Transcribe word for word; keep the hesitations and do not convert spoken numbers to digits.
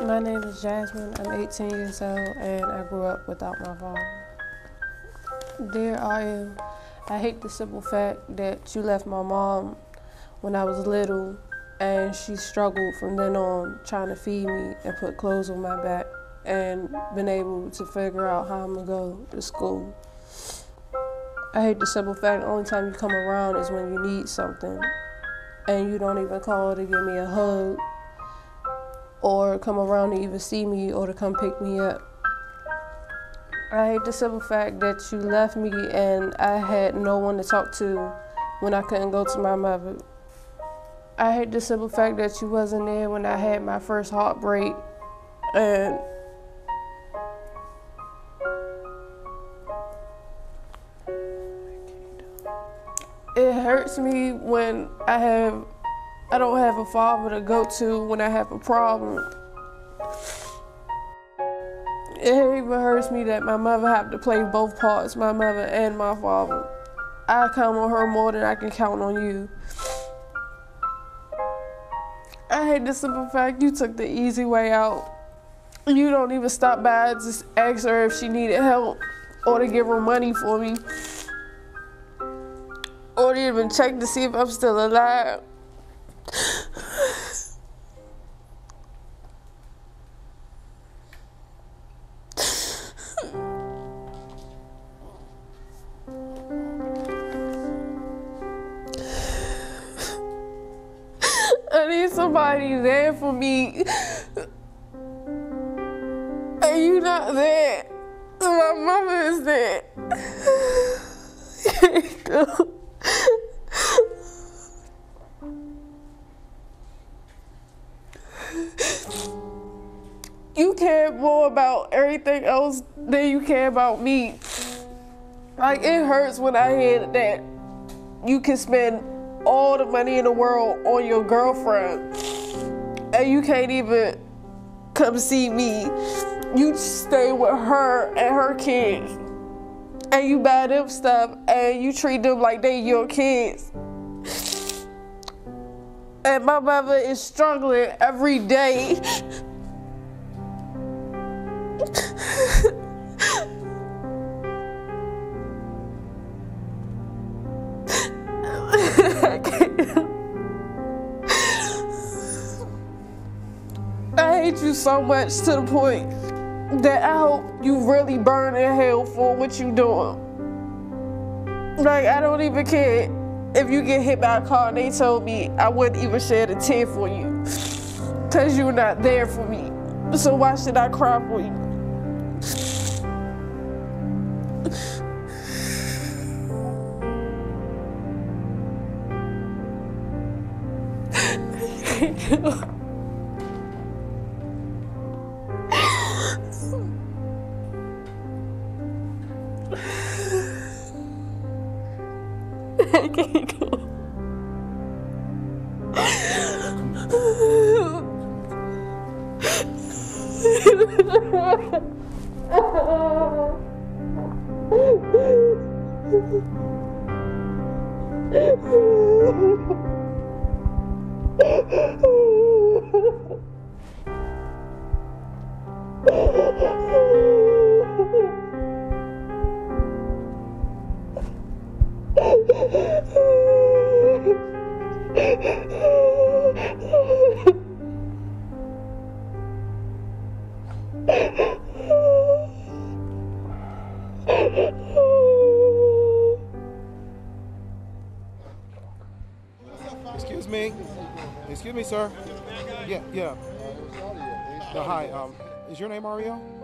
My name is Jasmine. I'm eighteen years old, and I grew up without my phone. Dear Aya, I hate the simple fact that you left my mom when I was little, and she struggled from then on trying to feed me and put clothes on my back and been able to figure out how I'm going to go to school. I hate the simple fact the only time you come around is when you need something, and you don't even call to give me a hug or come around to even see me or to come pick me up. I hate the simple fact that you left me and I had no one to talk to when I couldn't go to my mother. I hate the simple fact that you wasn't there when I had my first heartbreak, and it hurts me when I have I don't have a father to go to when I have a problem. It even hurts me that my mother have to play both parts, my mother and my father. I count on her more than I can count on you. I hate the simple fact you took the easy way out. You don't even stop by to ask her if she needed help or to give her money for me, or to even check to see if I'm still alive. I need somebody there for me, and you not there, so my mama is there. Here you go. You care more about everything else than you care about me. Like, it hurts when I hear that you can spend all the money in the world on your girlfriend and you can't even come see me. You stay with her and her kids, and you buy them stuff and you treat them like they your kids. And my mother is struggling every day. I can't. I hate you so much to the point that I hope you really burn in hell for what you doing. Like, I don't even care if you get hit by a car and they told me, I wouldn't even shed a tear for you, cause you're not there for me. So why should I cry for you? I can't go. Excuse me. Excuse me, sir. Yeah, yeah. Uh, hi, um, is your name Mario?